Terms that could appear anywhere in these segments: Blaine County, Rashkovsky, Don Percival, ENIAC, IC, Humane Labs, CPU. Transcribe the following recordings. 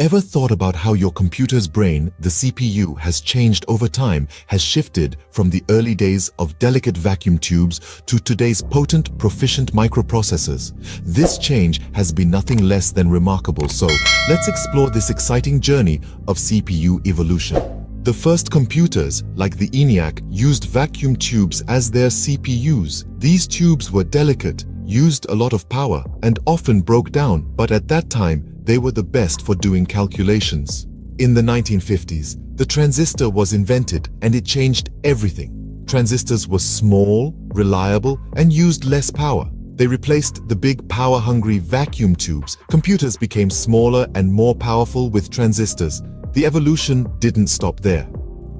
Ever thought about how your computer's brain, the CPU, has changed over time, has shifted from the early days of delicate vacuum tubes to today's potent, proficient microprocessors? This change has been nothing less than remarkable, so let's explore this exciting journey of CPU evolution. The first computers, like the ENIAC, used vacuum tubes as their CPUs. These tubes were delicate, used a lot of power, and often broke down, but at that time, they were the best for doing calculations. In the 1950s, the transistor was invented, and it changed everything. Transistors were small, reliable, and used less power. They replaced the big power-hungry vacuum tubes. Computers became smaller and more powerful with transistors. The evolution didn't stop there.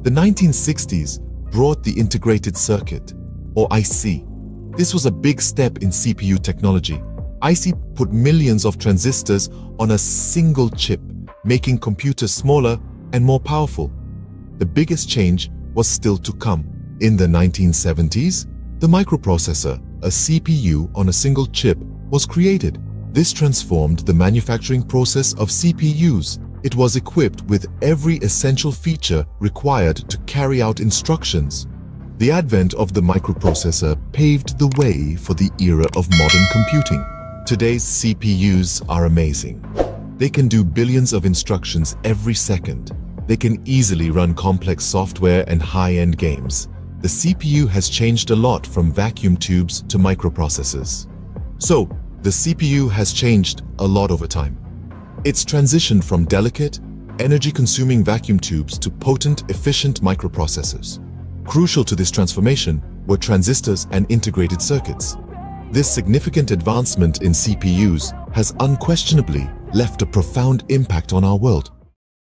The 1960s brought the integrated circuit, or IC. This was a big step in CPU technology. IC put millions of transistors on a single chip, making computers smaller and more powerful. The biggest change was still to come. In the 1970s, the microprocessor, a CPU on a single chip, was created. This transformed the manufacturing process of CPUs. It was equipped with every essential feature required to carry out instructions. The advent of the microprocessor paved the way for the era of modern computing. Today's CPUs are amazing. They can do billions of instructions every second. They can easily run complex software and high-end games. The CPU has changed a lot from vacuum tubes to microprocessors. So, the CPU has changed a lot over time. It's transitioned from delicate, energy-consuming vacuum tubes to potent, efficient microprocessors. Crucial to this transformation were transistors and integrated circuits. This significant advancement in CPUs has unquestionably left a profound impact on our world.